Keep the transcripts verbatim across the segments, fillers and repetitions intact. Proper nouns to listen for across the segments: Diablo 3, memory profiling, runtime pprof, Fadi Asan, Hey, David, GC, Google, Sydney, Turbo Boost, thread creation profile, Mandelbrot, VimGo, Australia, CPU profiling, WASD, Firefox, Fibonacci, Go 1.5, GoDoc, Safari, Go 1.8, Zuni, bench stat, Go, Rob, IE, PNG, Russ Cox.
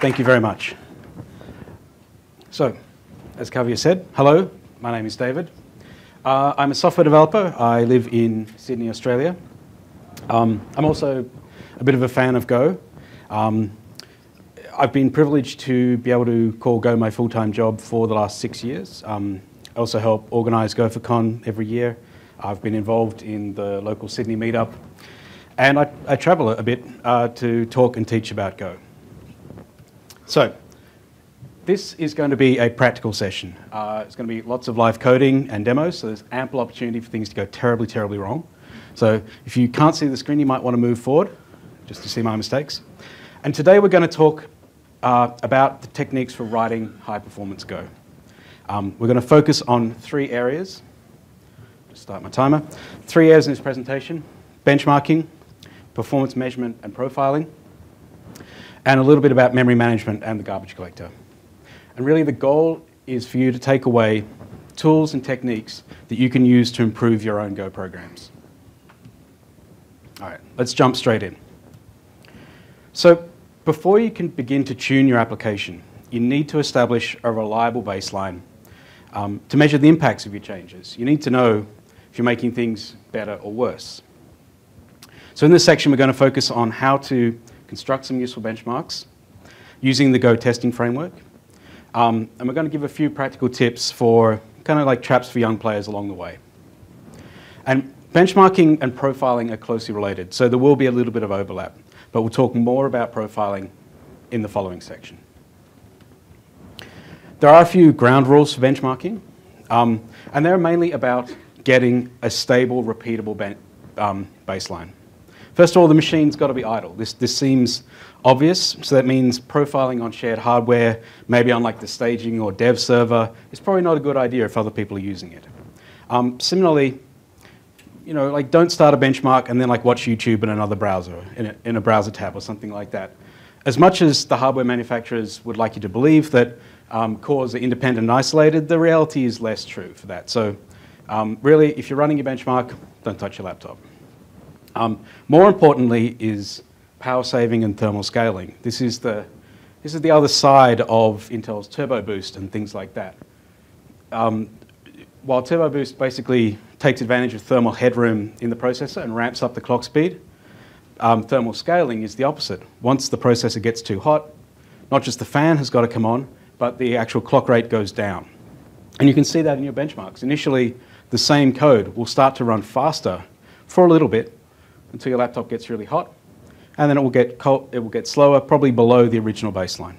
Thank you very much. So, as Kavya said, hello, my name is David. Uh, I'm a software developer. I live in Sydney, Australia. Um, I'm also a bit of a fan of Go. Um, I've been privileged to be able to call Go my full-time job for the last six years. Um, I also help organise GoForCon every year. I've been involved in the local Sydney meetup. And I, I travel a bit uh, to talk and teach about Go. So, this is going to be a practical session. Uh, it's going to be lots of live coding and demos, so there's ample opportunity for things to go terribly, terribly wrong. So if you can't see the screen, you might want to move forward just to see my mistakes. And today we're going to talk uh, about the techniques for writing high-performance Go. Um, we're going to focus on three areas. Just start my timer. Three areas in this presentation: benchmarking, performance measurement and profiling, and a little bit about memory management and the garbage collector. And really the goal is for you to take away tools and techniques that you can use to improve your own Go programs. All right, let's jump straight in. So before you can begin to tune your application, you need to establish a reliable baseline um, to measure the impacts of your changes. You need to know if you're making things better or worse. So in this section, we're going to focus on how to construct some useful benchmarks using the Go testing framework. Um, and we're going to give a few practical tips for kind of like traps for young players along the way. And benchmarking and profiling are closely related, so there will be a little bit of overlap. But we'll talk more about profiling in the following section. There are a few ground rules for benchmarking, um, and they're mainly about getting a stable, repeatable ben um, baseline. First of all, the machine's got to be idle. This, this seems obvious, so that means profiling on shared hardware, maybe on like the staging or dev server, is probably not a good idea if other people are using it. Um, similarly, you know, like don't start a benchmark and then like watch YouTube in another browser, in a, in a browser tab or something like that. As much as the hardware manufacturers would like you to believe that um, cores are independent and isolated, the reality is less true for that. So um, really, if you're running your benchmark, don't touch your laptop. Um, more importantly is power saving and thermal scaling. This is, the, this is the other side of Intel's Turbo Boost and things like that. Um, while Turbo Boost basically takes advantage of thermal headroom in the processor and ramps up the clock speed, um, thermal scaling is the opposite. Once the processor gets too hot, not just the fan has got to come on, but the actual clock rate goes down. And you can see that in your benchmarks. Initially, the same code will start to run faster for a little bit, until your laptop gets really hot, and then it will get cold, it will get slower, probably below the original baseline.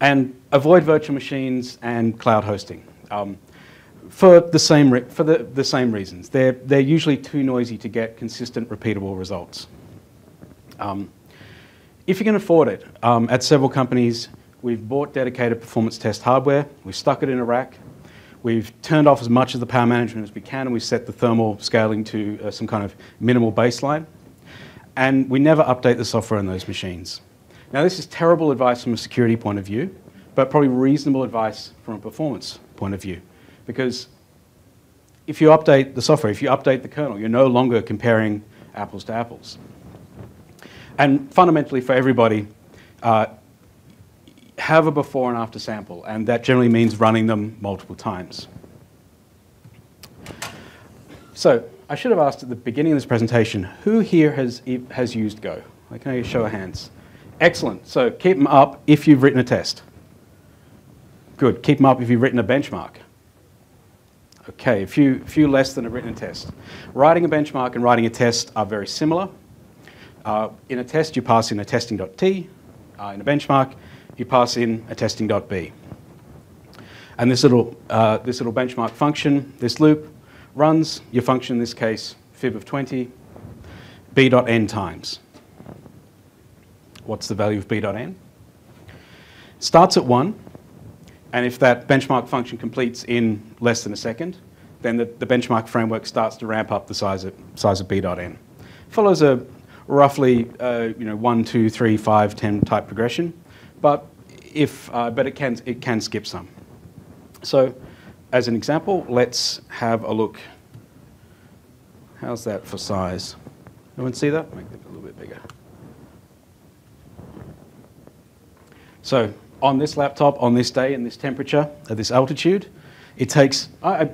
And avoid virtual machines and cloud hosting um, for the same for the, the same reasons. They're they're usually too noisy to get consistent, repeatable results. Um, if you can afford it, um, at several companies we've bought dedicated performance test hardware. We've stuck it in a rack. We've turned off as much of the power management as we can, and we've set the thermal scaling to uh, some kind of minimal baseline. And we never update the software on those machines. Now, this is terrible advice from a security point of view, but probably reasonable advice from a performance point of view. Because if you update the software, if you update the kernel, you're no longer comparing apples to apples. And fundamentally, for everybody, uh, have a before and after sample, and that generally means running them multiple times. So I should have asked at the beginning of this presentation, who here has, has used Go? Like, can I show of hands? Excellent. So keep them up if you've written a test. Good. Keep them up if you've written a benchmark. Okay, a few, few less than a written test. Writing a benchmark and writing a test are very similar. Uh, in a test, you pass in a testing.t. Uh, in a benchmark, you pass in a testing.b. And this little, uh, this little benchmark function, this loop, runs your function, in this case, fib of twenty, b.n times. What's the value of b.n? Starts at one, and if that benchmark function completes in less than a second, then the, the benchmark framework starts to ramp up the size of, size of b.n. Follows a roughly uh, you know, one, two, three, five, ten type progression. But, if, uh, but it, can, it can skip some. So as an example, let's have a look. How's that for size? Anyone see that? Make that a little bit bigger. So on this laptop, on this day, in this temperature, at this altitude, it takes, I, I,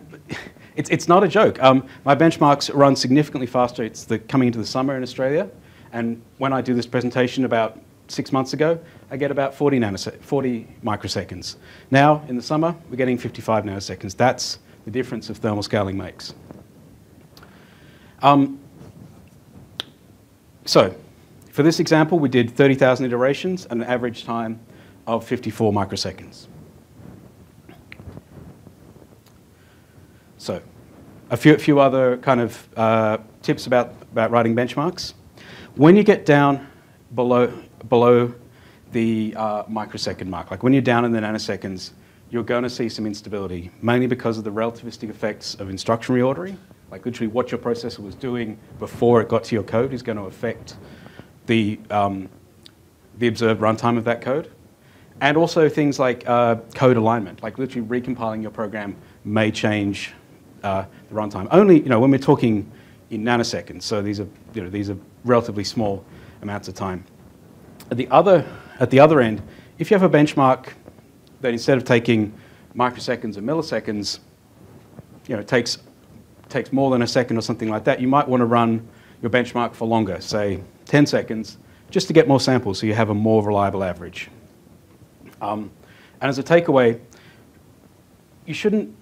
it's, it's not a joke. Um, my benchmarks run significantly faster. It's the, coming into the summer in Australia. And when I do this presentation about six months ago, I get about forty, forty microseconds. Now, in the summer, we're getting fifty-five nanoseconds. That's the difference of thermal scaling makes. Um, so, for this example, we did thirty thousand iterations and an average time of fifty-four microseconds. So, a few, few other kind of uh, tips about, about writing benchmarks. When you get down below, below the uh, microsecond mark, like when you're down in the nanoseconds, you're going to see some instability, mainly because of the relativistic effects of instruction reordering. Like literally what your processor was doing before it got to your code is going to affect the, um, the observed runtime of that code. And also things like uh, code alignment, like literally recompiling your program may change uh, the runtime. Only, you know, when we're talking in nanoseconds, so these are, you know, these are relatively small amounts of time. At the other, at the other end, if you have a benchmark that instead of taking microseconds or milliseconds, you know, it takes, takes more than a second or something like that, you might want to run your benchmark for longer, say ten seconds, just to get more samples so you have a more reliable average. Um, and as a takeaway, you shouldn't,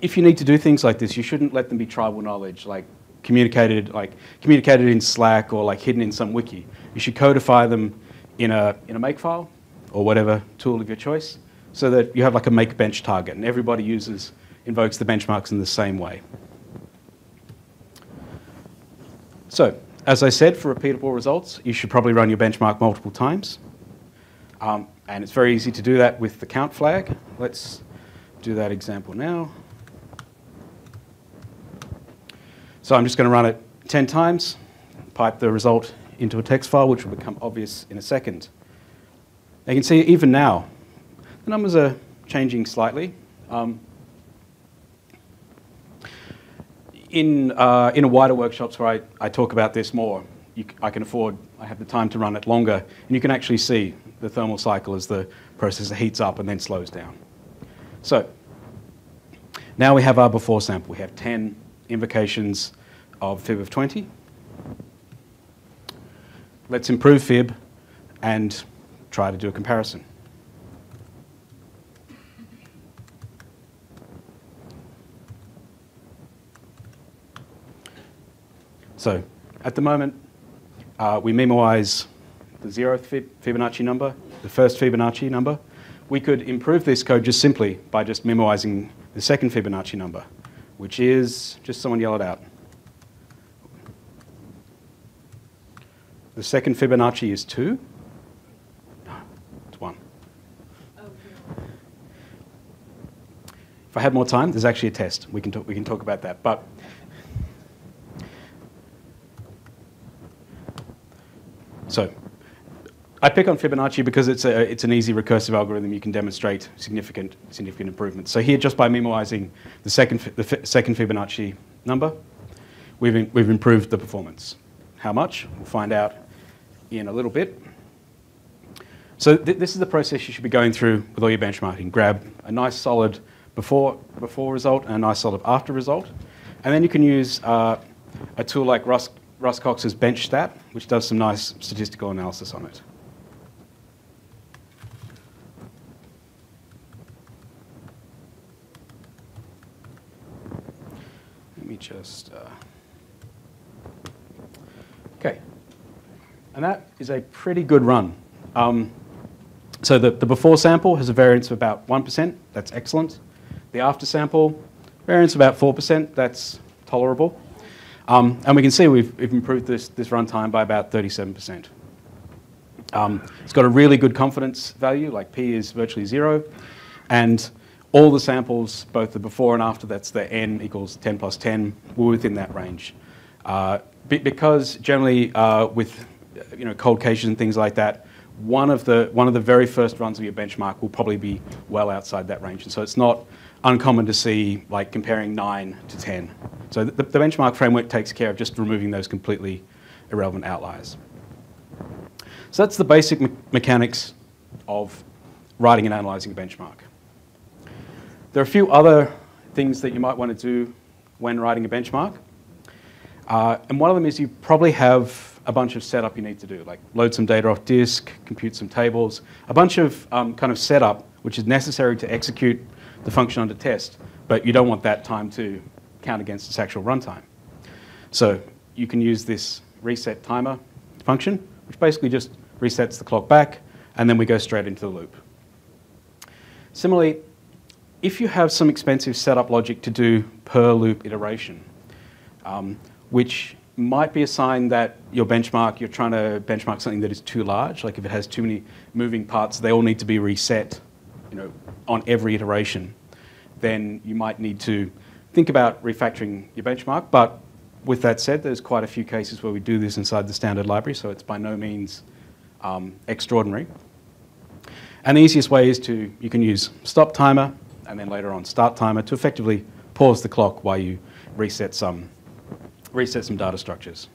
if you need to do things like this, you shouldn't let them be tribal knowledge, like communicated, like communicated in Slack or like hidden in some wiki. You should codify them in a, in a makefile or whatever tool of your choice so that you have like a make bench target and everybody uses, invokes the benchmarks in the same way. So, as I said, for repeatable results, you should probably run your benchmark multiple times. Um, and it's very easy to do that with the count flag. Let's do that example now. So I'm just going to run it ten times, pipe the result into a text file, which will become obvious in a second. You can see even now, the numbers are changing slightly. Um, in, uh, in a wider workshops where I, I talk about this more, you, I can afford, I have the time to run it longer, and you can actually see the thermal cycle as the processor heats up and then slows down. So now we have our before sample. We have ten invocations of fib of twenty. Let's improve fib and try to do a comparison. So at the moment, uh, we memoize the zeroth fib Fibonacci number, the first Fibonacci number. We could improve this code just simply by just memoizing the second Fibonacci number, which is, just someone yell it out. The second Fibonacci is two. No, it's one. Okay. If I had more time, there's actually a test. We can, talk, we can talk about that. But so I pick on Fibonacci because it's, a, it's an easy recursive algorithm. You can demonstrate significant, significant improvements. So here, just by memoizing the second, the fi second Fibonacci number, we've, in, we've improved the performance. How much? We'll find out in a little bit. So th this is the process you should be going through with all your benchmarking. Grab a nice solid before, before result and a nice solid after result. And then you can use uh, a tool like Russ, Russ Cox's bench stat, which does some nice statistical analysis on it. Just uh, okay, and that is a pretty good run. Um, so the, the before sample has a variance of about one percent. That's excellent. The after sample variance about four percent. That's tolerable. Um, and we can see we've, we've improved this, this runtime by about thirty-seven percent. Um, it's got a really good confidence value, like P is virtually zero, and all the samples, both the before and after, that's the n equals ten plus ten, were within that range. Uh, because generally uh, with you know, cold caches and things like that, one of, the, one of the very first runs of your benchmark will probably be well outside that range. And so it's not uncommon to see like comparing nine to ten. So the, the benchmark framework takes care of just removing those completely irrelevant outliers. So that's the basic me mechanics of writing and analyzing a benchmark. There are a few other things that you might want to do when writing a benchmark. Uh, and one of them is you probably have a bunch of setup you need to do, like load some data off disk, compute some tables, a bunch of um, kind of setup which is necessary to execute the function under test, but you don't want that time to count against its actual runtime. So you can use this reset timer function, which basically just resets the clock back, and then we go straight into the loop. Similarly, if you have some expensive setup logic to do per loop iteration, um, which might be a sign that your benchmark, you're trying to benchmark something that is too large, like if it has too many moving parts, they all need to be reset, you know, on every iteration, then you might need to think about refactoring your benchmark. But with that said, there's quite a few cases where we do this inside the standard library, so it's by no means um, extraordinary. And the easiest way is to, you can use stop timer and then later on start timer to effectively pause the clock while you reset some, reset some data structures.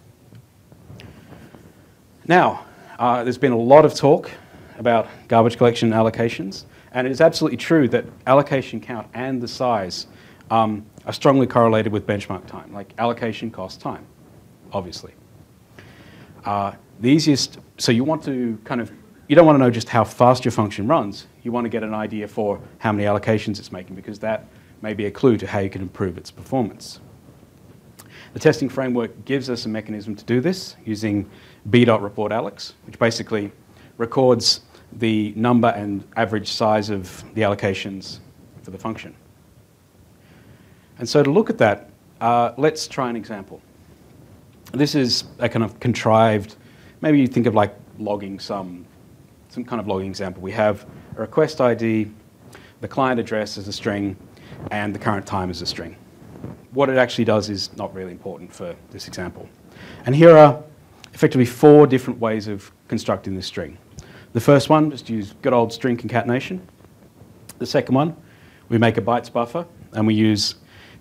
Now, uh, there's been a lot of talk about garbage collection allocations, and it is absolutely true that allocation count and the size um, are strongly correlated with benchmark time, like allocation costs time, obviously. Uh, the easiest, so you want to kind of, you don't want to know just how fast your function runs, you want to get an idea for how many allocations it's making, because that may be a clue to how you can improve its performance. The testing framework gives us a mechanism to do this using b.reportAllocs, which basically records the number and average size of the allocations for the function. And so to look at that, uh, let's try an example. This is a kind of contrived, maybe you think of like logging some, some kind of logging example. We have a request I D, the client address as a string, and the current time as a string. What it actually does is not really important for this example. And here are effectively four different ways of constructing this string. The first one, just use good old string concatenation. The second one, we make a bytes buffer, and we use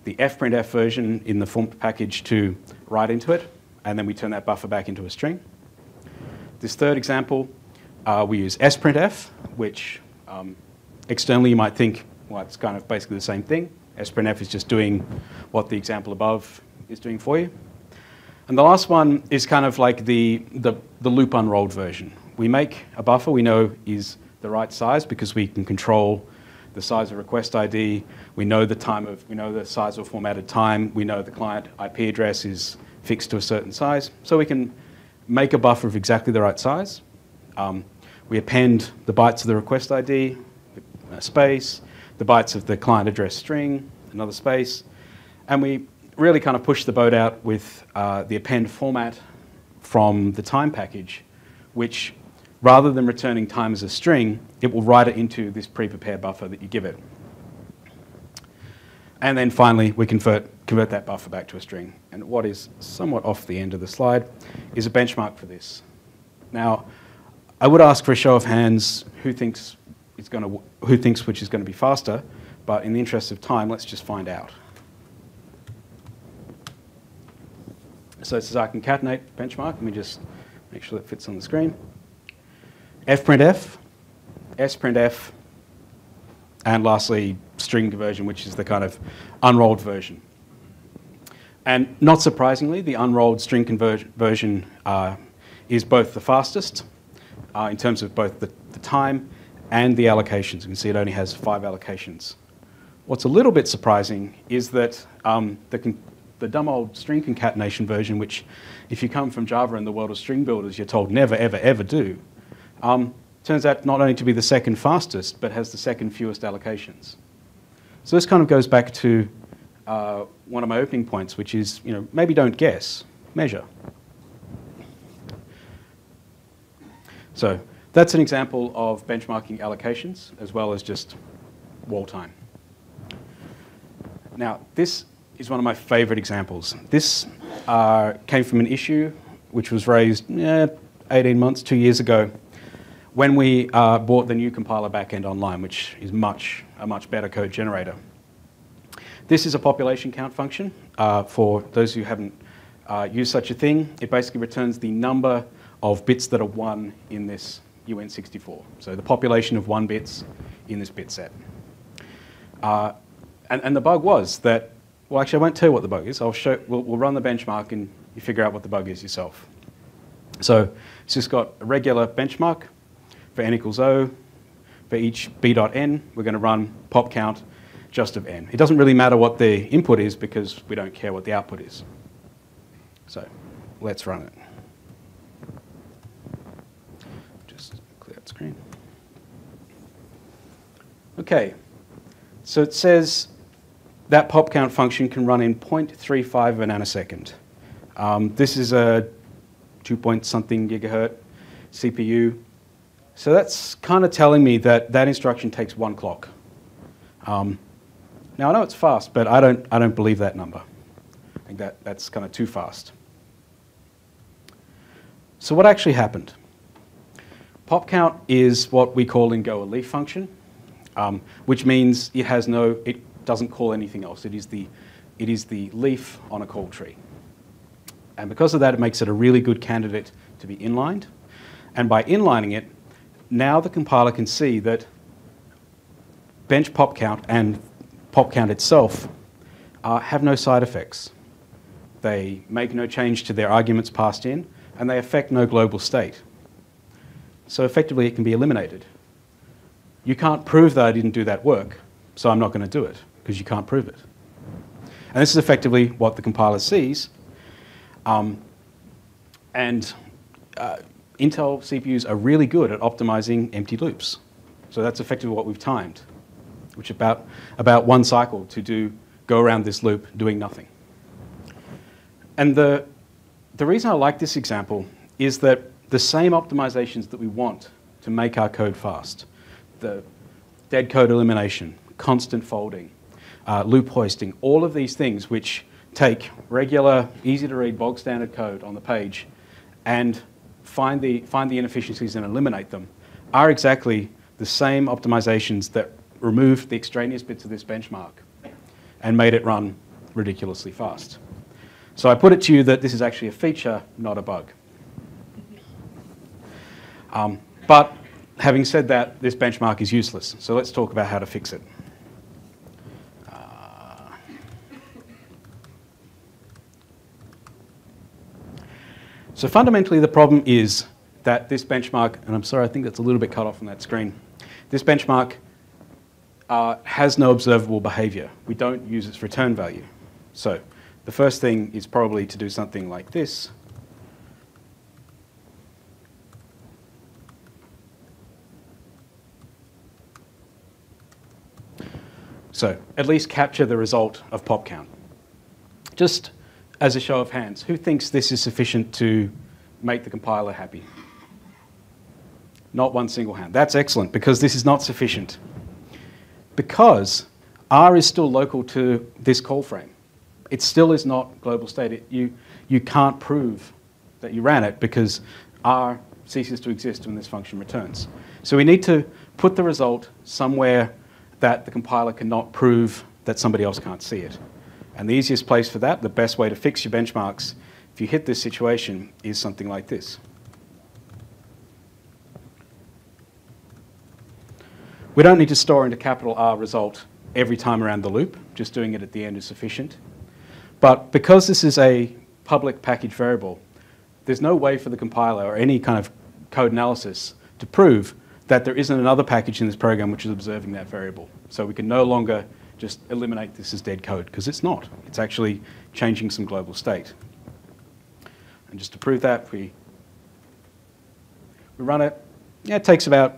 the fprintf version in the form package to write into it, and then we turn that buffer back into a string. This third example, uh, we use sprintf, which um, externally you might think, well, it's kind of basically the same thing. Sprintf is just doing what the example above is doing for you. And the last one is kind of like the, the, the loop unrolled version. We make a buffer we know is the right size because we can control the size of request I D, we know the time of, we know the size of formatted time, we know the client I P address is fixed to a certain size, so we can make a buffer of exactly the right size. Um, we append the bytes of the request I D, a space, the bytes of the client address string, another space, and we really kind of push the boat out with uh, the append format from the time package, which rather than returning time as a string, it will write it into this pre-prepared buffer that you give it. And then finally, we convert, convert that buffer back to a string. And what is somewhat off the end of the slide is a benchmark for this. Now, I would ask for a show of hands who thinks it's going to, who thinks which is going to be faster, but in the interest of time, let's just find out. So this is our concatenate benchmark. Let me just make sure that fits on the screen. Fprintf, sprintf, and lastly string conversion, which is the kind of unrolled version. And not surprisingly, the unrolled string conversion version uh, is both the fastest uh, in terms of both the, the time and the allocations. You can see it only has five allocations. What's a little bit surprising is that um, the, the dumb old string concatenation version, which if you come from Java and the world of string builders, you're told never, ever, ever do, Um, turns out not only to be the second fastest, but has the second fewest allocations. So this kind of goes back to uh, one of my opening points, which is, you know, maybe don't guess, measure. So that's an example of benchmarking allocations, as well as just wall time. Now, this is one of my favorite examples. This uh, came from an issue which was raised eh, eighteen months, two years ago, when we uh, bought the new compiler backend online, which is much, a much better code generator. This is a population count function. Uh, for those who haven't uh, used such a thing, it basically returns the number of bits that are one in this U N sixty-four, so the population of one bits in this bit set. Uh, and, and the bug was that, well, actually I won't tell you what the bug is. I'll show, we'll, we'll run the benchmark and you figure out what the bug is yourself. So it's just got a regular benchmark for n equals O. For each b.n, we're going to run pop count just of n. It doesn't really matter what the input is because we don't care what the output is. So let's run it. Just clear that screen. OK. So it says that pop count function can run in zero point three five of a nanosecond. Um, this is a two point something gigahertz C P U. So that's kind of telling me that that instruction takes one clock. Um, now I know it's fast, but I don't, I don't believe that number. I think that, that's kind of too fast. So what actually happened? Pop count is what we call in Go a leaf function, um, which means it has no, it doesn't call anything else. It is the, it is the leaf on a call tree. And because of that, it makes it a really good candidate to be inlined. And by inlining it, now the compiler can see that bench pop count and pop count itself uh, have no side effects. They make no change to their arguments passed in, and they affect no global state. So effectively, it can be eliminated. You can't prove that I didn't do that work, so I'm not going to do it, because you can't prove it. And this is effectively what the compiler sees. Um, and uh, Intel C P Us are really good at optimizing empty loops. So that's effectively what we've timed, which is about, about one cycle to do go around this loop doing nothing. And the, the reason I like this example is that the same optimizations that we want to make our code fast, the dead code elimination, constant folding, uh, loop hoisting, all of these things which take regular, easy-to-read, bog-standard code on the page and Find the, find the inefficiencies and eliminate them are exactly the same optimizations that removed the extraneous bits of this benchmark and made it run ridiculously fast. So I put it to you that this is actually a feature, not a bug. Um, but having said that, this benchmark is useless. So let's talk about how to fix it. Uh, So fundamentally, the problem is that this benchmark, and I'm sorry, I think that's a little bit cut off on that screen, this benchmark uh, has no observable behavior. We don't use its return value. So the first thing is probably to do something like this. So at least capture the result of pop count. Just as a show of hands, who thinks this is sufficient to make the compiler happy? Not one single hand. That's excellent, because this is not sufficient. Because R is still local to this call frame. It still is not global state. It, you, you can't prove that you ran it, because R ceases to exist when this function returns. So we need to put the result somewhere that the compiler cannot prove that somebody else can't see it. And the easiest place for that, the best way to fix your benchmarks, if you hit this situation, is something like this. We don't need to store into capital R result every time around the loop. Just doing it at the end is sufficient. But because this is a public package variable, there's no way for the compiler or any kind of code analysis to prove that there isn't another package in this program which is observing that variable. So we can no longer just eliminate this as dead code, because it's not. It's actually changing some global state. And just to prove that, we, we run it. Yeah, it takes about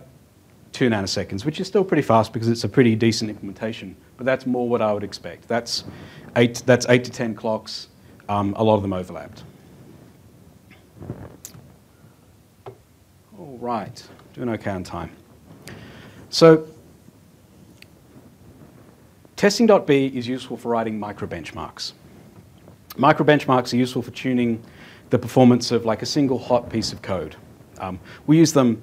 two nanoseconds, which is still pretty fast because it's a pretty decent implementation. But that's more what I would expect. That's eight, that's eight to ten clocks. Um, a lot of them overlapped. All right, doing OK on time. So testing.b is useful for writing micro-benchmarks. Micro-benchmarks are useful for tuning the performance of like a single hot piece of code. Um, we use them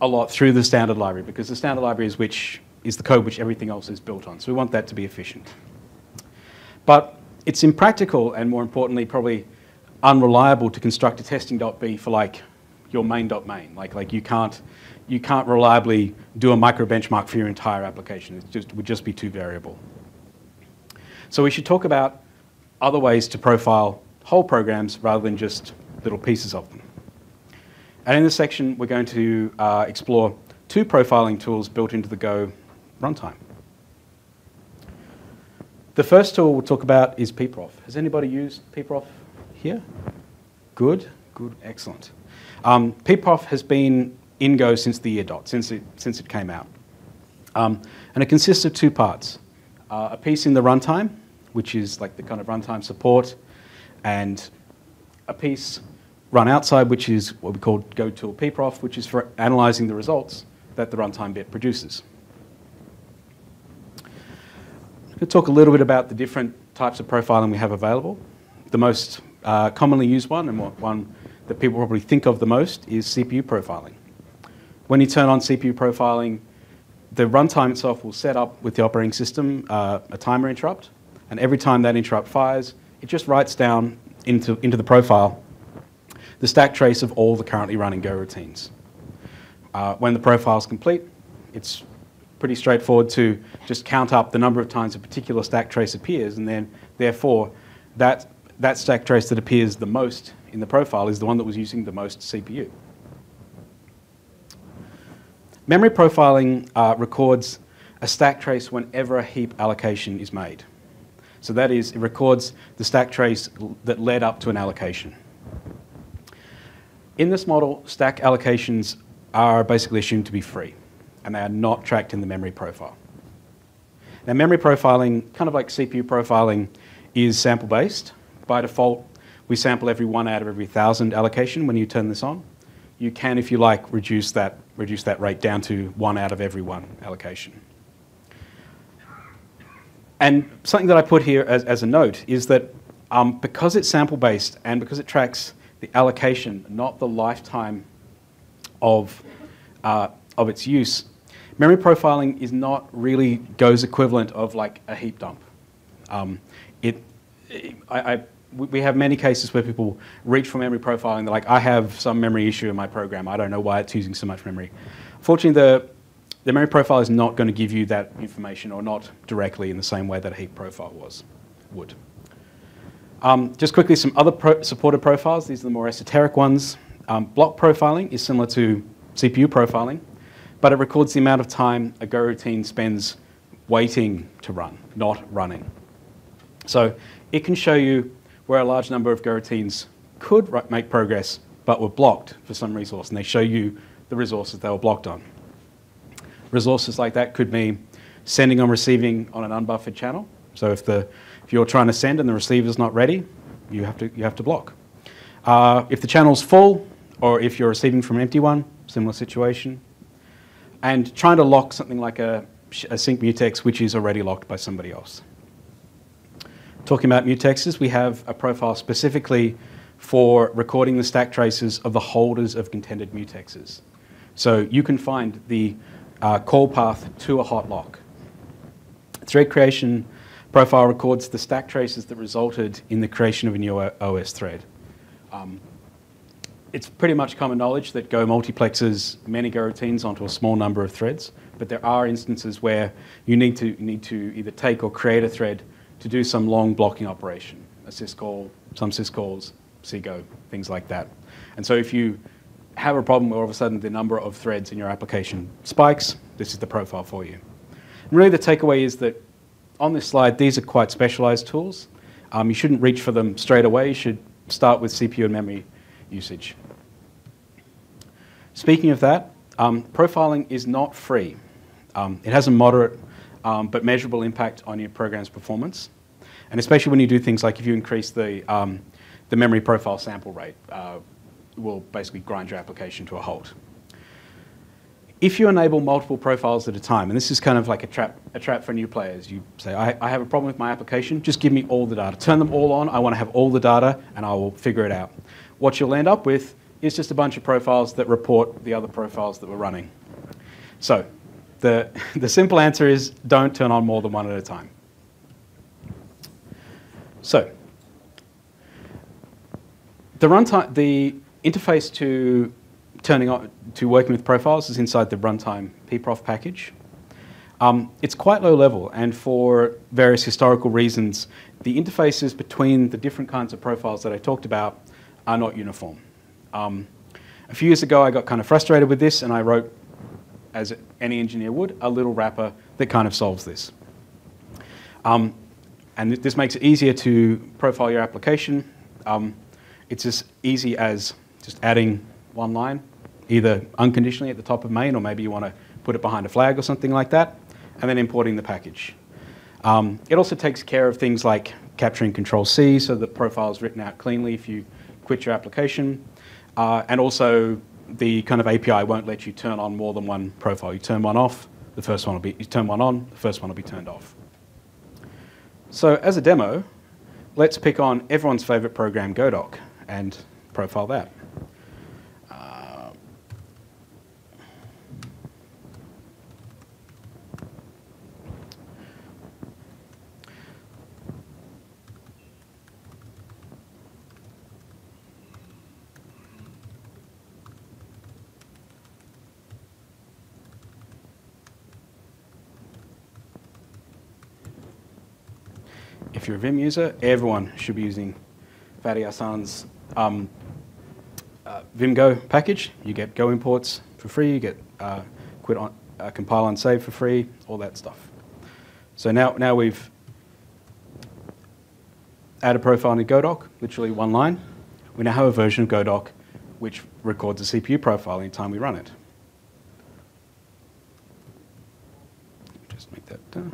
a lot through the standard library, because the standard library is, which, is the code which everything else is built on. So we want that to be efficient. But it's impractical and, more importantly, probably unreliable to construct a testing.b for like your main.main. .main. Like, like you can't, you can't reliably do a micro benchmark for your entire application. It just, would just be too variable. So we should talk about other ways to profile whole programs rather than just little pieces of them. And in this section, we're going to uh, explore two profiling tools built into the Go runtime. The first tool we'll talk about is pprof. Has anybody used pprof here? Good, good, excellent. Um, pprof has been in Go since the year dot, since it, since it came out. Um, and it consists of two parts. Uh, a piece in the runtime, which is like the kind of runtime support, and a piece run outside, which is what we call Go tool pprof, which is for analyzing the results that the runtime bit produces. We'll talk a little bit about the different types of profiling we have available. The most uh, commonly used one, and one that people probably think of the most, is C P U profiling. When you turn on C P U profiling, the runtime itself will set up with the operating system uh, a timer interrupt, and every time that interrupt fires, it just writes down into, into the profile the stack trace of all the currently running Go routines. Uh, when the profile is complete, it's pretty straightforward to just count up the number of times a particular stack trace appears, and then therefore that, that stack trace that appears the most in the profile is the one that was using the most C P U. Memory profiling uh, records a stack trace whenever a heap allocation is made. So that is, it records the stack trace that led up to an allocation. In this model, stack allocations are basically assumed to be free, and they are not tracked in the memory profile. Now, memory profiling, kind of like C P U profiling, is sample-based. By default, we sample every one out of every thousand allocation when you turn this on. You can, if you like, reduce that, reduce that rate down to one out of every one allocation. And something that I put here as, as a note is that um, because it's sample-based and because it tracks the allocation, not the lifetime of, uh, of its use, memory profiling is not really Go's equivalent of like a heap dump. Um, it, it, I, I, we have many cases where people reach for memory profiling. They're like, I have some memory issue in my program. I don't know why it's using so much memory. Fortunately, the, the memory profile is not going to give you that information, or not directly in the same way that a heap profile was, would. Um, just quickly, some other pro supported profiles. These are the more esoteric ones. Um, block profiling is similar to C P U profiling, but it records the amount of time a Go routine spends waiting to run, not running. So it can show you where a large number of Go routines could make progress, but were blocked for some resource, and they show you the resources they were blocked on. Resources like that could be sending and receiving on an unbuffered channel. So if the if you're trying to send and the receiver's not ready, you have to you have to block. Uh, if the channel's full, or if you're receiving from an empty one, similar situation. And trying to lock something like a, a sync mutex, which is already locked by somebody else. Talking about mutexes, we have a profile specifically for recording the stack traces of the holders of contended mutexes. So you can find the uh, call path to a hot lock. Thread creation profile records the stack traces that resulted in the creation of a new O S thread. Um, it's pretty much common knowledge that Go multiplexes many Go routines onto a small number of threads, but there are instances where you need to, need to either take or create a thread to do some long blocking operation, a syscall, some syscalls, cgo, things like that. And so if you have a problem where all of a sudden the number of threads in your application spikes, this is the profile for you. And really the takeaway is that on this slide, these are quite specialized tools. Um, you shouldn't reach for them straight away. You should start with C P U and memory usage. Speaking of that, um, profiling is not free. Um, it has a moderate um, but measurable impact on your program's performance, and especially when you do things like if you increase the, um, the memory profile sample rate, uh, it will basically grind your application to a halt. If you enable multiple profiles at a time, and this is kind of like a trap, a trap for new players. You say, I, I have a problem with my application, just give me all the data. Turn them all on, I want to have all the data, and I will figure it out. What you'll end up with is just a bunch of profiles that report the other profiles that were running. So the, the simple answer is don't turn on more than one at a time. So the runtime, the interface to turning on to working with profiles is inside the runtime pprof package. Um, it's quite low level, and for various historical reasons, the interfaces between the different kinds of profiles that I talked about are not uniform. Um, a few years ago, I got kind of frustrated with this, and I wrote, as any engineer would, a little wrapper that kind of solves this. Um, and th this makes it easier to profile your application. Um, it's as easy as just adding one line, either unconditionally at the top of main, or maybe you want to put it behind a flag or something like that, and then importing the package. Um, it also takes care of things like capturing control C so the profile is written out cleanly if you quit your application. Uh, and also the kind of A P I won't let you turn on more than one profile. You turn one off, the first one will be, you turn one on, the first one will be turned off. So as a demo, let's pick on everyone's favorite program, GoDoc, and profile that. If you're a Vim user, everyone should be using Fadi Asan's um, uh, VimGo package. You get Go imports for free. You get uh, quit on, uh, compile and save for free. All that stuff. So now, now we've added a profile in GoDoc, literally one line. We now have a version of GoDoc which records the C P U profile any time we run it. Just make that down.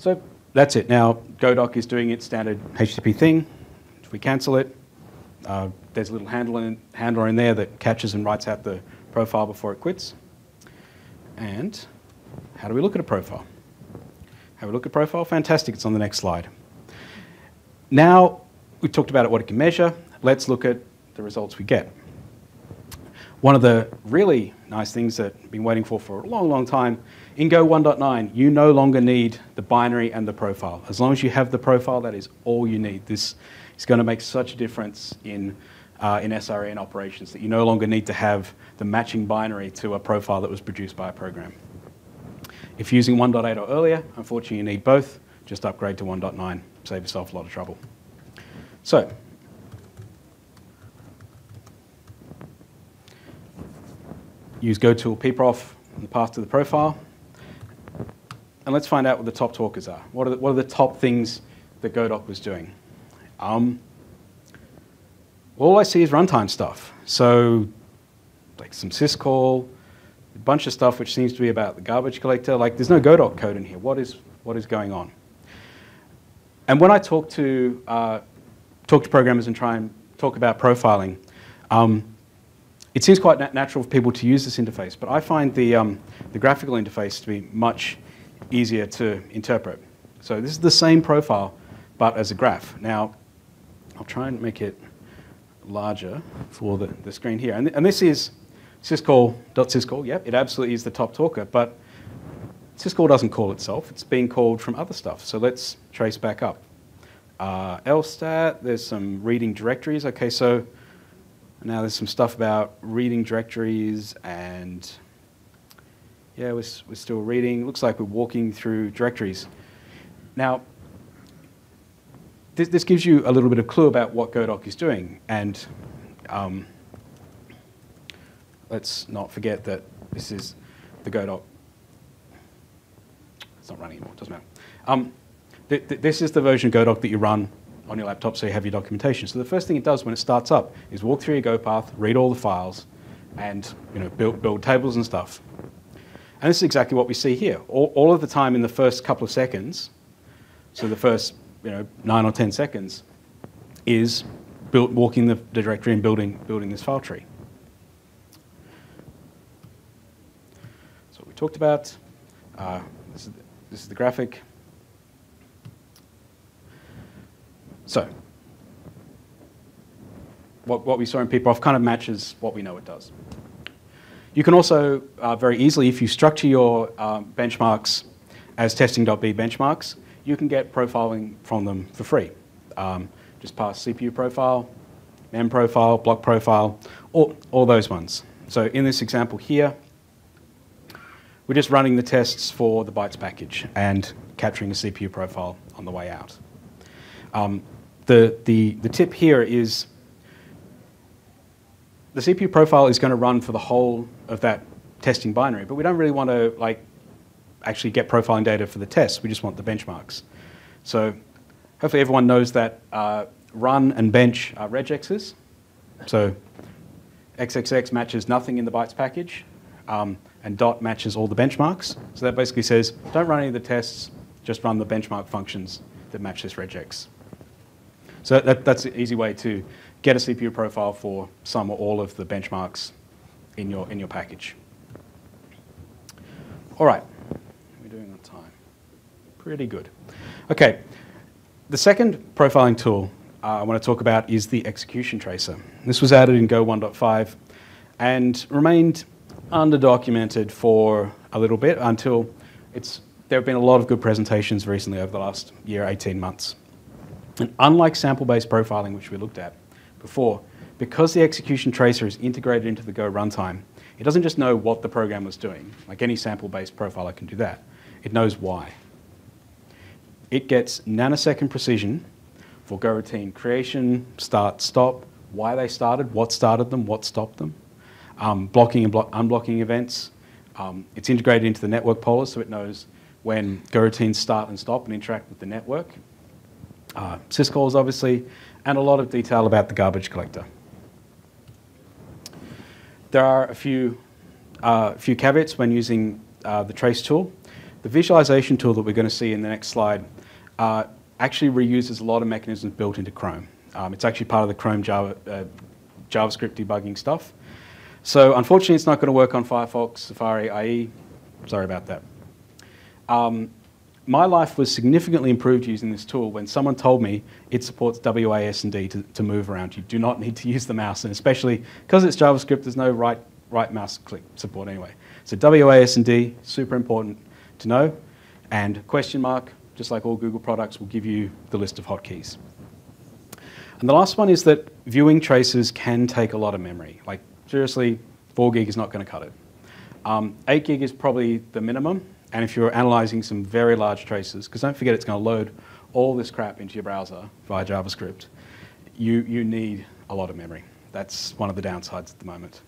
So that's it. Now, GoDoc is doing its standard H T T P thing. If we cancel it, uh, there's a little handler in, handler in there that catches and writes out the profile before it quits. And how do we look at a profile? How do we look at profile? Fantastic. It's on the next slide. Now, we talked about it, what it can measure. Let's look at the results we get. One of the really nice things that I've been waiting for for a long, long time, in Go one point nine, you no longer need the binary and the profile. As long as you have the profile, that is all you need. This is going to make such a difference in, uh, in S R E and operations that you no longer need to have the matching binary to a profile that was produced by a program. If you're using one point eight or earlier, unfortunately you need both. Just upgrade to one point nine. Save yourself a lot of trouble. So, use Go tool pprof on the path to the profile. And let's find out what the top talkers are. What are the, what are the top things that GoDoc was doing? Um, all I see is runtime stuff. So like some syscall, a bunch of stuff which seems to be about the garbage collector. Like there's no GoDoc code in here. What is, what is going on? And when I talk to, uh, talk to programmers and try and talk about profiling, um, it seems quite nat natural for people to use this interface, but I find the, um, the graphical interface to be much easier to interpret. So this is the same profile, but as a graph. Now, I'll try and make it larger for the, the screen here. And, th and this is syscall.syscall. Yep, it absolutely is the top talker, but syscall doesn't call itself. It's being called from other stuff. So let's trace back up. Uh, lstat, there's some reading directories. OK, so now there's some stuff about reading directories and, yeah, we're, we're still reading. Looks like we're walking through directories. Now, this, this gives you a little bit of clue about what GoDoc is doing. And um, let's not forget that this is the GoDoc. It's not running anymore, it doesn't matter. Um, th th this is the version of GoDoc that you run on your laptop so you have your documentation. So the first thing it does when it starts up is walk through your Go path, read all the files, and you know, build, build tables and stuff. And this is exactly what we see here. All, all of the time in the first couple of seconds, so the first you know, nine or ten seconds, is build, walking the directory and building, building this file tree. That's what we talked about. Uh, this is the, this is the graphic. So what, what we saw in pprof kind of matches what we know it does. You can also uh, very easily, if you structure your um, benchmarks as testing.b benchmarks, you can get profiling from them for free. Um, just pass C P U profile, mem profile, block profile, all, all those ones. So in this example here, we're just running the tests for the bytes package and capturing a C P U profile on the way out. Um, the, the, the tip here is the C P U profile is going to run for the whole of that testing binary, but we don't really want to like actually get profiling data for the tests. We just want the benchmarks. So hopefully everyone knows that uh, run and bench are regexes. So X X X matches nothing in the bytes package, um, and dot matches all the benchmarks. So that basically says, don't run any of the tests, just run the benchmark functions that match this regex. So that, that's an easy way to get a C P U profile for some or all of the benchmarks in your, in your package. All right, we're doing on time. Pretty good. Okay, the second profiling tool Uh, I want to talk about is the execution tracer. This was added in Go one point five and remained underdocumented for a little bit until it's, there have been a lot of good presentations recently over the last year, eighteen months. And unlike sample-based profiling, which we looked at before, because the execution tracer is integrated into the Go runtime, it doesn't just know what the program was doing. Like any sample-based profiler can do that. It knows why. It gets nanosecond precision for Go routine creation, start, stop, why they started, what started them, what stopped them, um, blocking and blo unblocking events. Um, it's integrated into the network polar, so it knows when Go routines start and stop and interact with the network. Uh, syscalls, obviously, and a lot of detail about the garbage collector. There are a few, uh, few caveats when using uh, the trace tool. The visualization tool that we're going to see in the next slide uh, actually reuses a lot of mechanisms built into Chrome. Um, it's actually part of the Chrome Java, uh, JavaScript debugging stuff. So unfortunately, it's not going to work on Firefox, Safari, I E. Sorry about that. Um, my life was significantly improved using this tool when someone told me it supports W A S D to, to move around. You do not need to use the mouse, and especially because it's JavaScript, there's no right, right mouse click support anyway. So W A S D, super important to know, and question mark, just like all Google products, will give you the list of hotkeys. And the last one is that viewing traces can take a lot of memory. Like, seriously, four gig is not going to cut it. Um, eight gig is probably the minimum, and if you're analyzing some very large traces, because don't forget it's going to load all this crap into your browser via JavaScript, you, you need a lot of memory. That's one of the downsides at the moment.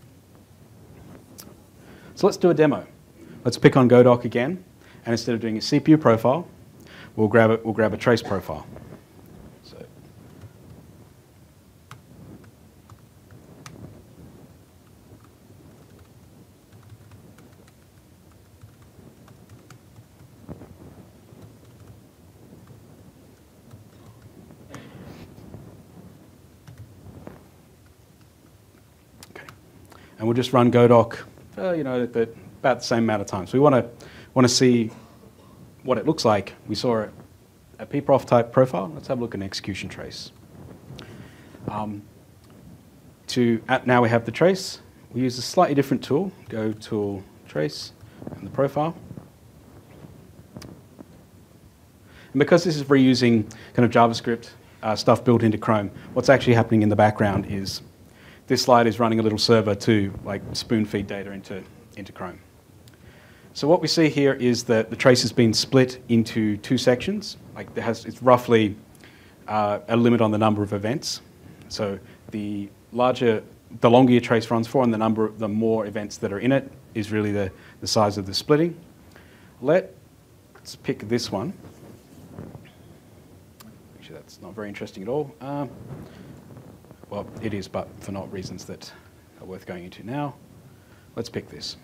So let's do a demo. Let's pick on GoDoc again, and instead of doing a C P U profile, We'll grab, a, we'll grab a trace profile. So, okay. And we'll just run GoDoc, uh, you know, the, about the same amount of time. So we want to want to see what it looks like. We saw a pprof type profile. Let's have a look at an execution trace. Um, to, now we have the trace. We use a slightly different tool, Go tool trace, and the profile. And because this is reusing kind of JavaScript uh, stuff built into Chrome, what's actually happening in the background is this slide is running a little server to like spoon feed data into, into Chrome. So what we see here is that the trace has been split into two sections. Like there has, it's roughly uh, a limit on the number of events. So the larger, the longer your trace runs for, and the number, the more events that are in it is really the, the size of the splitting. Let's pick this one. Actually, that's not very interesting at all. Um, well, it is, but for not reasons that are worth going into now. Let's pick this.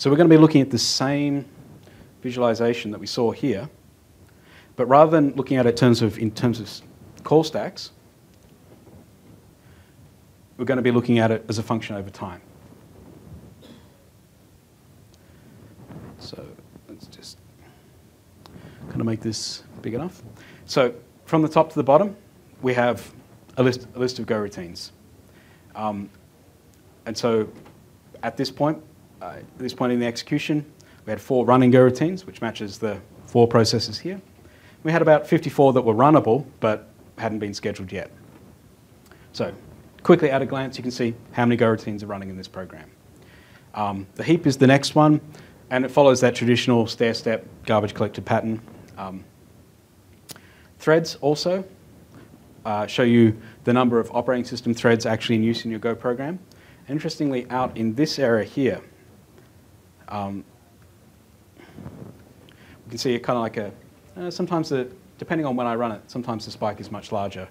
So we're going to be looking at the same visualization that we saw here, but rather than looking at it in terms of, in terms of call stacks, we're going to be looking at it as a function over time. So let's just kind of make this big enough. So from the top to the bottom, we have a list, a list of Go routines. Um, and so at this point, Uh, at this point in the execution, we had four running Go routines, which matches the four processes here. We had about fifty-four that were runnable, but hadn't been scheduled yet. So quickly at a glance, you can see how many Go routines are running in this program. Um, the heap is the next one, and it follows that traditional stair-step garbage collector pattern. Um, threads also uh, show you the number of operating system threads actually in use in your Go program. Interestingly, out in this area here, um, you can see it kind of like a, uh, sometimes the, depending on when I run it, sometimes the spike is much larger.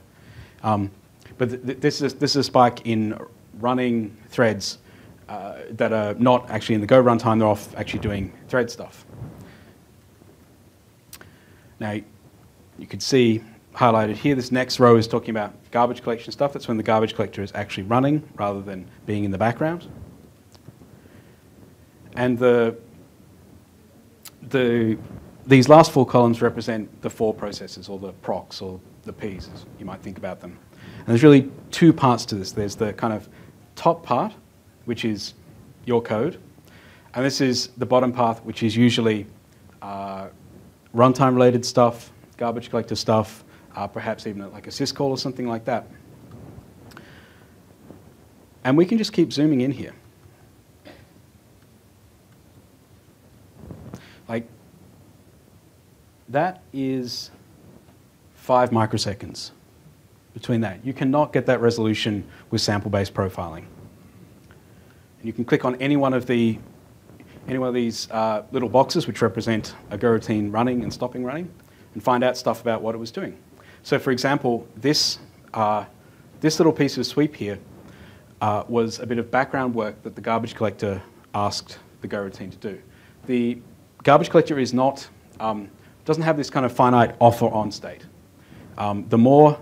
Um, but th th this, is, this is a spike in running threads uh, that are not actually in the Go runtime, they're off actually doing thread stuff. Now, you can see highlighted here, this next row is talking about garbage collection stuff. That's when the garbage collector is actually running rather than being in the background. And the, the, these last four columns represent the four processes, or the procs, or the Ps, as you might think about them. And there's really two parts to this. There's the kind of top part, which is your code. And this is the bottom path, which is usually uh, runtime related stuff, garbage collector stuff, uh, perhaps even like a syscall or something like that. And we can just keep zooming in here. Like, that is five microseconds between that. You cannot get that resolution with sample-based profiling. And you can click on any one of the any one of these uh, little boxes which represent a Go routine running and stopping running, and find out stuff about what it was doing. So for example, this, uh, this little piece of sweep here uh, was a bit of background work that the garbage collector asked the Go routine to do. The garbage collector is not, um, doesn't have this kind of finite off or on state. Um, the more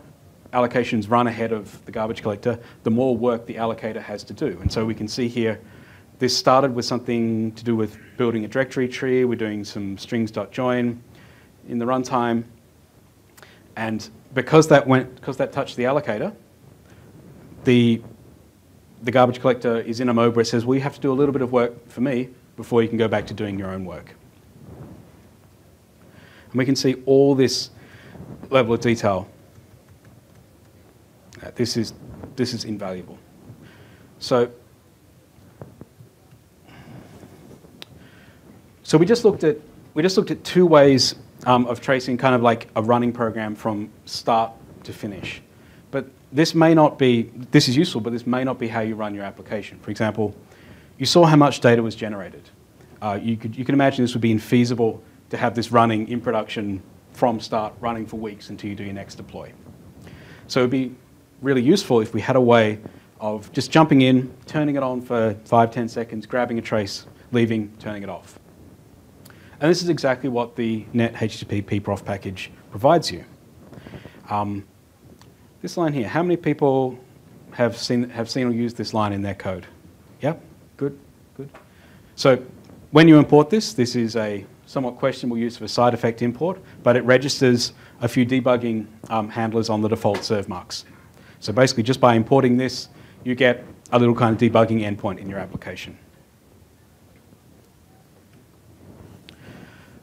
allocations run ahead of the garbage collector, the more work the allocator has to do. And so we can see here, this started with something to do with building a directory tree. We're doing some strings.join in the runtime, and because that went, because that touched the allocator, the the garbage collector is in a mode where it says, "Well, you have to do a little bit of work for me before you can go back to doing your own work." And we can see all this level of detail. Uh, this is this is invaluable. So, so we just looked at we just looked at two ways. Um, of tracing kind of like a running program from start to finish. But this may not be, this is useful, but this may not be how you run your application. For example, you saw how much data was generated. Uh, you could, you can imagine this would be infeasible to have this running in production from start, running for weeks until you do your next deploy. So it would be really useful if we had a way of just jumping in, turning it on for five, ten seconds, grabbing a trace, leaving, turning it off. And this is exactly what the net H T T P pprof package provides you. Um, this line here, how many people have seen, have seen or used this line in their code? Yeah, good, good. So when you import this, this is a somewhat questionable use of a side effect import, but it registers a few debugging um, handlers on the default serve marks. So basically just by importing this, you get a little kind of debugging endpoint in your application.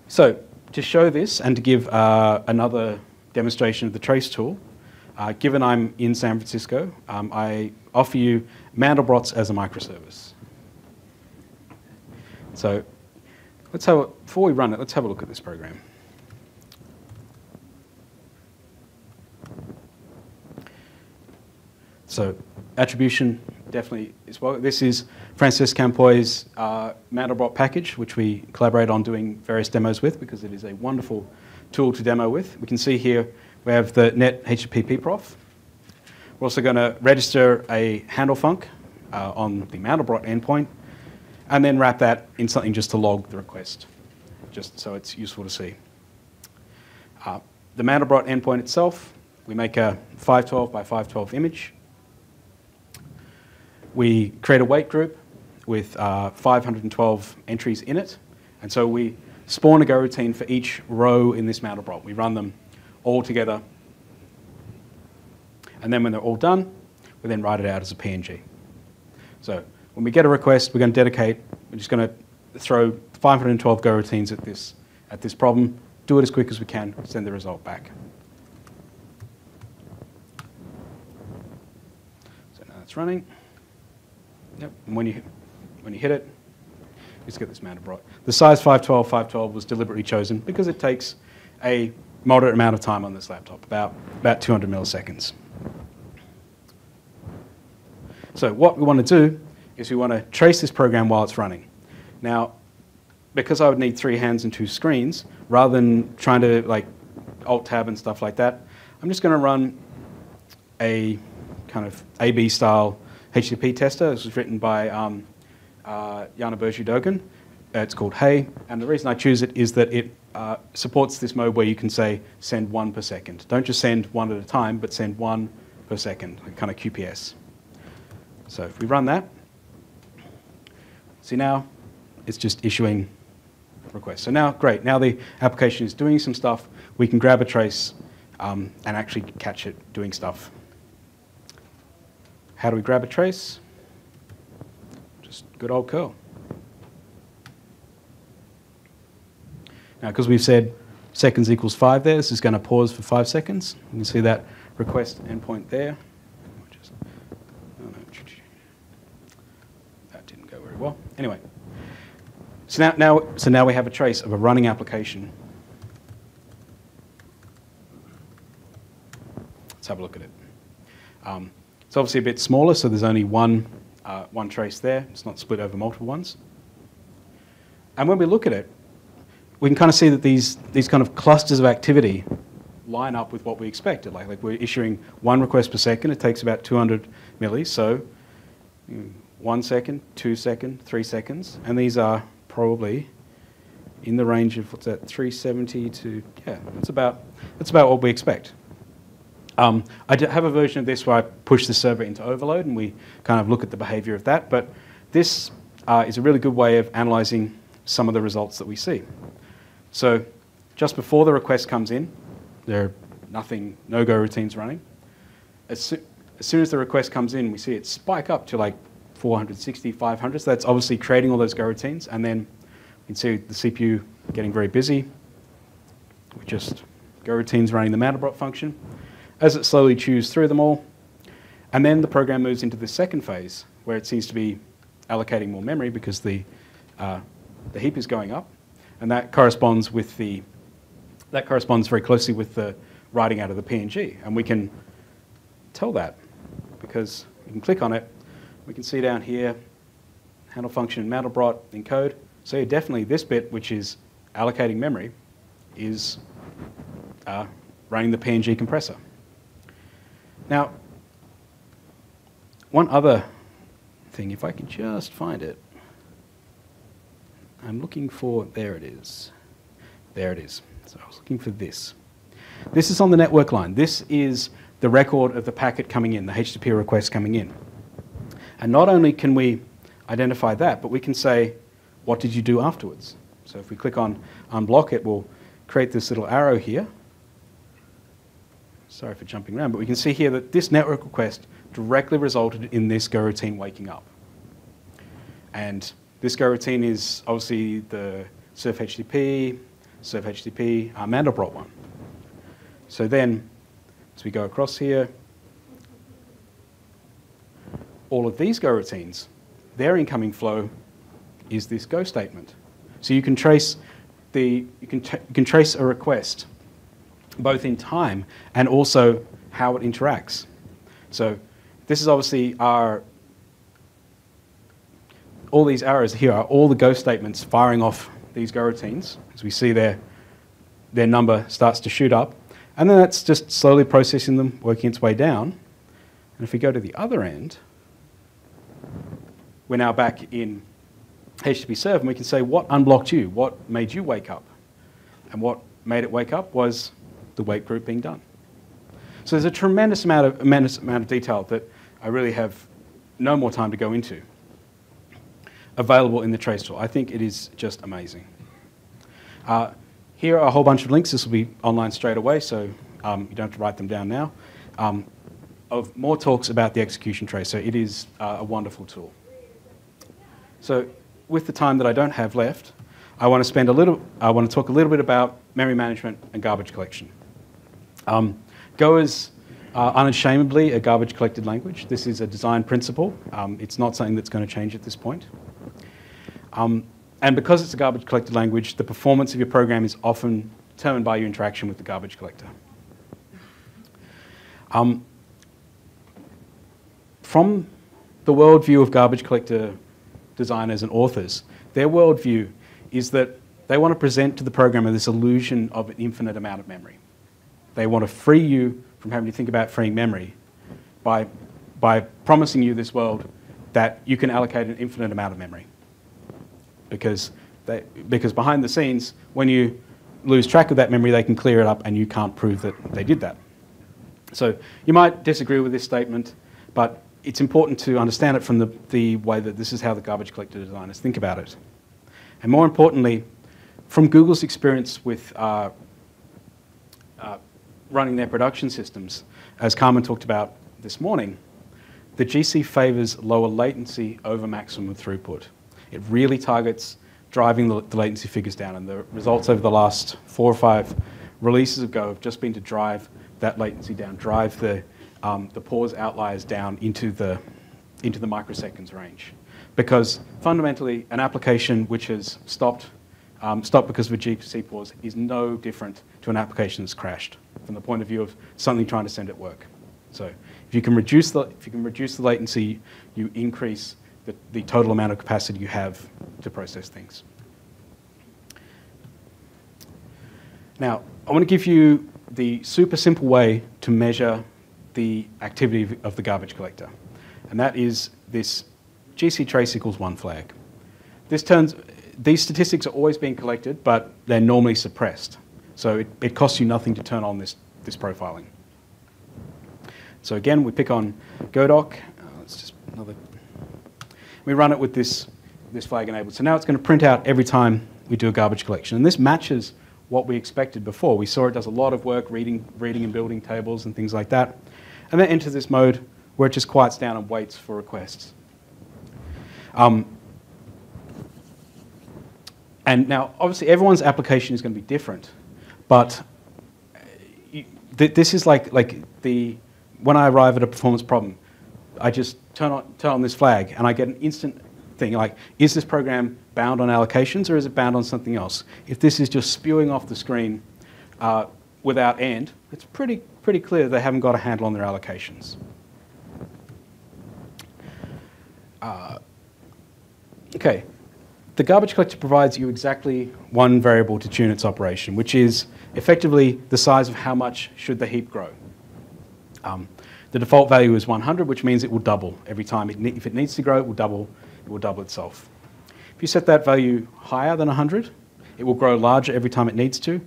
So to show this and to give uh, another demonstration of the trace tool, uh, given I'm in San Francisco, um, I offer you Mandelbrots as a microservice. So let's have a, before we run it, let's have a look at this program. So attribution definitely is well. This is Frances Campoy's uh, Mandelbrot package, which we collaborate on doing various demos with because it is a wonderful tool to demo with. We can see here we have the net H T T P pprof. We're also going to register a handle func uh, on the Mandelbrot endpoint and then wrap that in something just to log the request, just so it's useful to see. Uh, the Mandelbrot endpoint itself, we make a five twelve by five twelve image. We create a weight group with uh, five hundred twelve entries in it. And so we spawn a Go routine for each row in this Mandelbrot. We run them all together. And then when they're all done, we then write it out as a P N G. So when we get a request, we're going to dedicate, we're just going to throw five hundred twelve Go routines at this, at this problem, do it as quick as we can, send the result back. So now it's running. Yep. And when you, when you hit it, let's get this Mandelbrot. The size five twelve, five twelve was deliberately chosen because it takes a moderate amount of time on this laptop, about, about two hundred milliseconds. So what we want to do is we want to trace this program while it's running. Now, because I would need three hands and two screens, rather than trying to like Alt-Tab and stuff like that, I'm just going to run a kind of A B style H T T P tester. This was written by um, uh, Jana Berzudogan. It's called Hey, and the reason I choose it is that it uh, supports this mode where you can say send one per second. Don't just send one at a time, but send one per second, like kind of Q P S. So if we run that, see now it's just issuing requests. So now, great, now the application is doing some stuff. We can grab a trace um, and actually catch it doing stuff. How do we grab a trace? Just good old curl. Now, because we've said seconds equals five there, this is going to pause for five seconds. You can see that request endpoint there. That didn't go very well. Anyway, so now, now, so now we have a trace of a running application. Let's have a look at it. Um, it's obviously a bit smaller, so there's only one, uh, one trace there. It's not split over multiple ones. And when we look at it, we can kind of see that these, these kind of clusters of activity line up with what we expected. Like, like we're issuing one request per second. It takes about two hundred millis. So one second, two second, three seconds. And these are probably in the range of, what's that, three seventy to, yeah, that's about, that's about what we expect. Um, I have a version of this where I push the server into overload, and we kind of look at the behavior of that. But this uh, is a really good way of analyzing some of the results that we see. So just before the request comes in, there are nothing, no Go routines running. As, so, as soon as the request comes in, we see it spike up to like four hundred sixty, five hundred. So that's obviously creating all those Go routines. And then you can see the C P U getting very busy. We just Go routines running the Mandelbrot function as it slowly chews through them all. And then the program moves into the second phase, where it seems to be allocating more memory because the, uh, the heap is going up. And that corresponds with the, that corresponds very closely with the writing out of the P N G. And we can tell that because we can click on it. We can see down here, handle function, Mandelbrot, encode. So definitely this bit, which is allocating memory, is uh, running the P N G compressor. Now, one other thing, if I can just find it. I'm looking for, there it is. There it is. So I was looking for this. This is on the network line. This is the record of the packet coming in, the H T T P request coming in. And not only can we identify that, but we can say, what did you do afterwards? So if we click on unblock, it will create this little arrow here. Sorry for jumping around, but we can see here that this network request directly resulted in this Go routine waking up. And this Go routine is obviously the serve H T T P, serve H T T P, our Mandelbrot one. So then, as we go across here, all of these Go routines, their incoming flow is this Go statement. So you can trace the you can t you can trace a request both in time and also how it interacts. So this is obviously our all these arrows here are all the Go statements firing off these Go routines. As we see their, their number starts to shoot up. And then that's just slowly processing them, working its way down. And if we go to the other end, we're now back in H T T P serve, and we can say, what unblocked you? What made you wake up? And what made it wake up was the wake group being done. So there's a tremendous amount of, tremendous amount of detail that I really have no more time to go into, available in the trace tool. I think it is just amazing. Uh, here are a whole bunch of links. This will be online straight away, so um, you don't have to write them down now, um, of more talks about the execution trace. So it is uh, a wonderful tool. So with the time that I don't have left, I want to spend a little, I want to talk a little bit about memory management, and garbage collection. Um, Go is uh, unashamedly a garbage collected language. This is a design principle. Um, it's not something that's going to change at this point. Um, and because it's a garbage collected language, the performance of your program is often determined by your interaction with the garbage collector. Um, from the worldview of garbage collector designers and authors, their worldview is that they want to present to the programmer this illusion of an infinite amount of memory. They want to free you from having to think about freeing memory by, by promising you this world that you can allocate an infinite amount of memory. Because, they, because behind the scenes, when you lose track of that memory, they can clear it up and you can't prove that they did that. So you might disagree with this statement, but it's important to understand it from the, the way that this is how the garbage collector designers think about it. And more importantly, from Google's experience with uh, uh, running their production systems, as Carmen talked about this morning, the G C favors lower latency over maximum throughput. It really targets driving the, the latency figures down, and the results over the last four or five releases of Go have just been to drive that latency down, drive the, um, the pause outliers down into the, into the microseconds range. Because fundamentally, an application which has stopped, um, stopped because of a G C pause is no different to an application that's crashed from the point of view of something trying to send at work. So if you can reduce the, if you can reduce the latency, you increase the, the total amount of capacity you have to process things. Now, I want to give you the super simple way to measure the activity of the garbage collector. And that is this G C trace equals one flag. This turns, these statistics are always being collected, but they're normally suppressed. So it, it costs you nothing to turn on this, this profiling. So again, we pick on GoDoc. Uh, it's just another. We run it with this, this flag enabled. So now it's going to print out every time we do a garbage collection. And this matches what we expected before. We saw it does a lot of work reading, reading and building tables and things like that. And then enters this mode where it just quiets down and waits for requests. Um, and now, obviously, everyone's application is going to be different. But you, th this is like, like the, when I arrive at a performance problem, I just turn on, turn on this flag, and I get an instant thing like, is this program bound on allocations, or is it bound on something else? If this is just spewing off the screen uh, without end, it's pretty, pretty clear they haven't got a handle on their allocations. Uh, okay, the garbage collector provides you exactly one variable to tune its operation, which is effectively the size of how much should the heap grow. Um, The default value is one hundred, which means it will double every time. It if it needs to grow, it will double, it will double itself. If you set that value higher than one hundred, it will grow larger every time it needs to,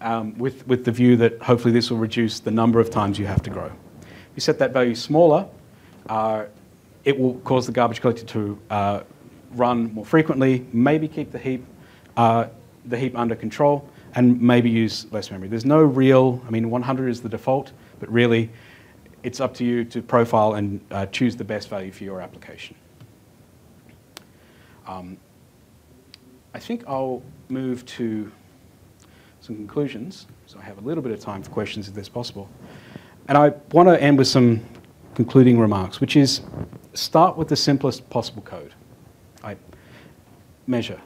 um, with, with the view that hopefully this will reduce the number of times you have to grow. If you set that value smaller, uh, it will cause the garbage collector to uh, run more frequently, maybe keep the heap, uh, the heap under control, and maybe use less memory. There's no real, I mean, one hundred is the default, but really, it's up to you to profile and uh, choose the best value for your application. Um, I think I'll move to some conclusions, so I have a little bit of time for questions if that's possible. And I want to end with some concluding remarks, which is start with the simplest possible code. I measure,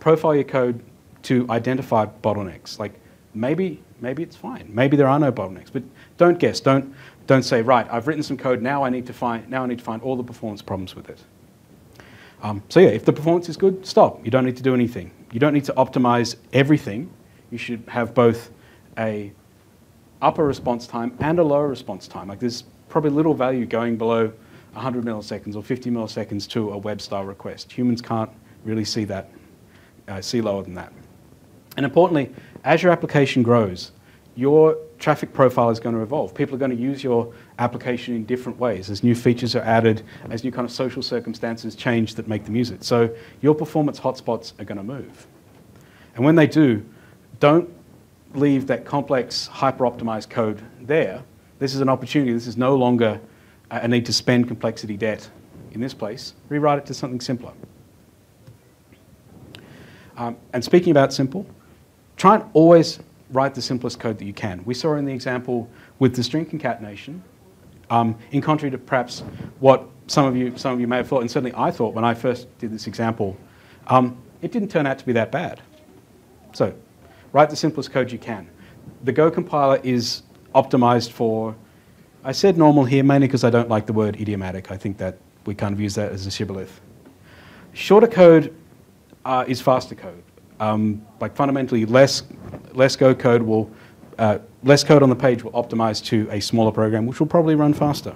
profile your code to identify bottlenecks. Like maybe, maybe it's fine. Maybe there are no bottlenecks, but don't guess. Don't. Don't say, right, I've written some code, now I need to find, now I need to find all the performance problems with it. Um, so yeah, if the performance is good, stop. You don't need to do anything. You don't need to optimize everything. You should have both a upper response time and a lower response time. Like there's probably little value going below one hundred milliseconds or fifty milliseconds to a web style request. Humans can't really see that, uh, see lower than that. And importantly, as your application grows, your traffic profile is going to evolve. People are going to use your application in different ways as new features are added, as new kind of social circumstances change that make them use it. So your performance hotspots are going to move. And when they do, don't leave that complex, hyper-optimized code there. This is an opportunity. This is no longer a need to spend complexity debt in this place. Rewrite it to something simpler. Um, and speaking about simple, Try and always write the simplest code that you can. We saw in the example with the string concatenation, um, in contrary to perhaps what some of you, some of you may have thought, and certainly I thought when I first did this example, um, it didn't turn out to be that bad. So write the simplest code you can. The Go compiler is optimized for, I said normal here mainly because I don't like the word idiomatic. I think that we kind of use that as a shibboleth. Shorter code uh, is faster code. Um, like fundamentally less, less Go code will, uh, less code on the page will optimize to a smaller program which will probably run faster.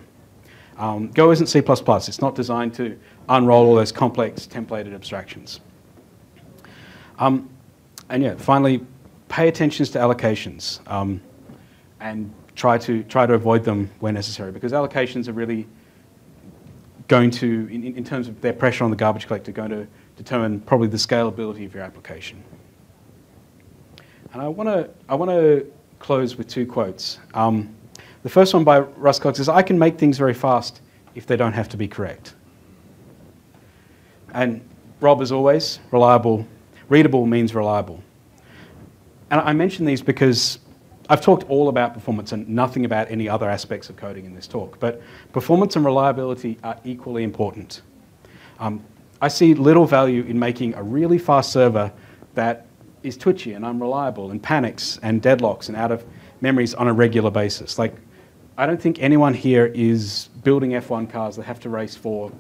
Um, Go isn't C plus plus. It's not designed to unroll all those complex templated abstractions. Um, and yeah, finally, pay attention to allocations um, and try to, try to avoid them where necessary, because allocations are really going to, in, in terms of their pressure on the garbage collector, going to determine probably the scalability of your application. And I want to I want to close with two quotes. Um, the first one by Russ Cox is, "I can make things very fast if they don't have to be correct." And Rob, as always, reliable, readable means reliable. And I mention these because I've talked all about performance and nothing about any other aspects of coding in this talk, but performance and reliability are equally important. Um, I see little value in making a really fast server that is twitchy and unreliable and panics and deadlocks and out of memories on a regular basis. Like, I don't think anyone here is building F one cars that have to race for,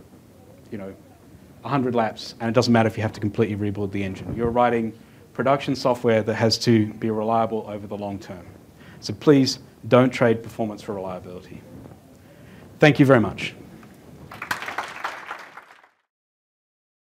you know, one hundred laps, and it doesn't matter if you have to completely rebuild the engine. You're writing production software that has to be reliable over the long term. So please don't trade performance for reliability. Thank you very much.